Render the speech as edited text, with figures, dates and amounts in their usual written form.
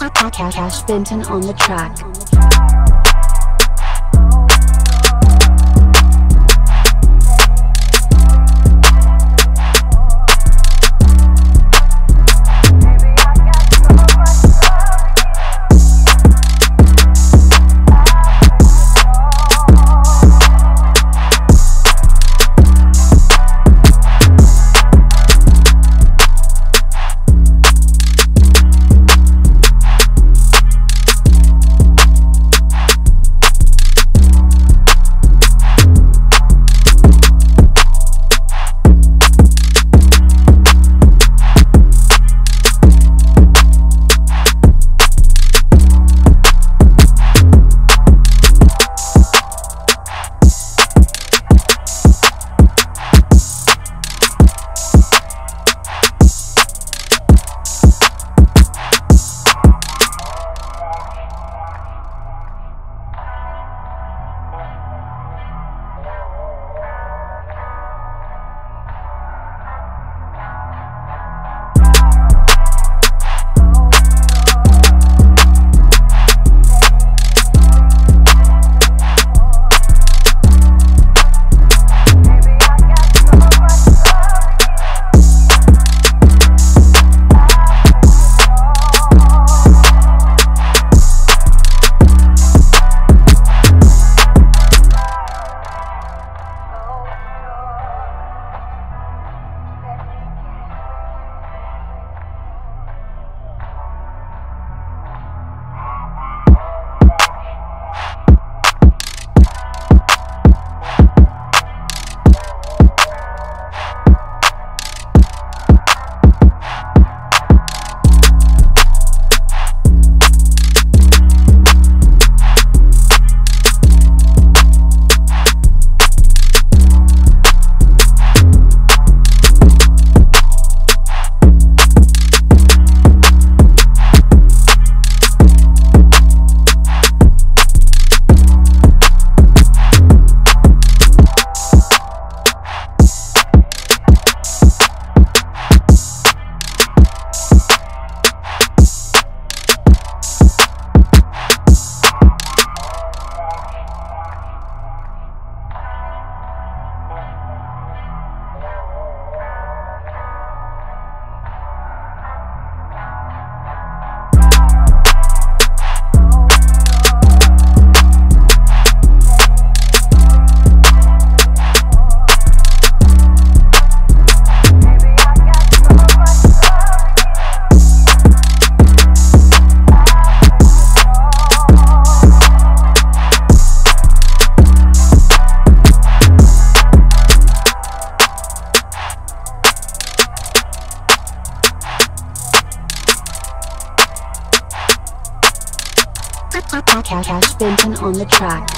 Ca$h Benton on the track. Ca$h Benton on the track.